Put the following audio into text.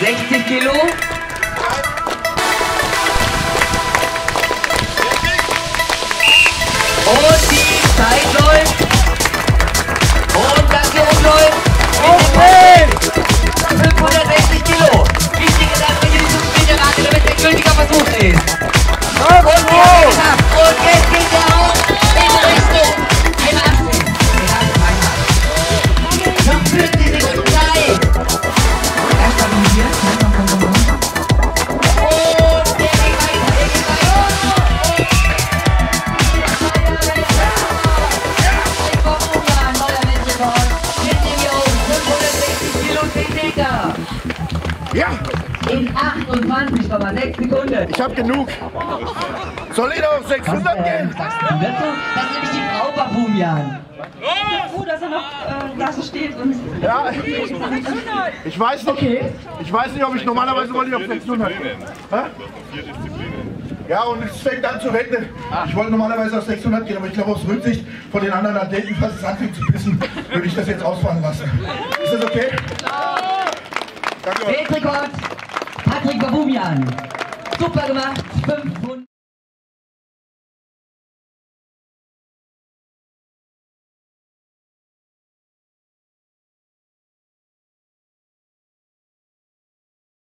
60 Kilo. Und die Zeit läuft. Und das Geld läuft. Okay. 560 Kilo. Wichtige Sache für die Zugspielerate, damit der gültige Versuch ist. Und wir haben geschafft. Und jetzt geht der Haus in die Richtung. 1,80. Noch 40 Sekunden Zeit. Erstmal hier. Ja! In 28,6 Sekunden. Ich hab genug. Soll ich auf 600 gehen? Das ist nämlich die Frau Baboumian. Ich bin froh, dass er noch da so steht. Und ja, ich weiß nicht. Okay. Ich weiß nicht, ob ich normalerweise wollte ich auf 600 gehen. Ja, und es fängt an zu regnen. Ich wollte normalerweise auf 600 gehen, aber ich glaube, aus Rücksicht von den anderen Athleten, falls es anfängt zu pissen, würde ich das jetzt ausfallen lassen. Ist das okay? Weltrekord, Patrik Baboumian. Super gemacht, 500.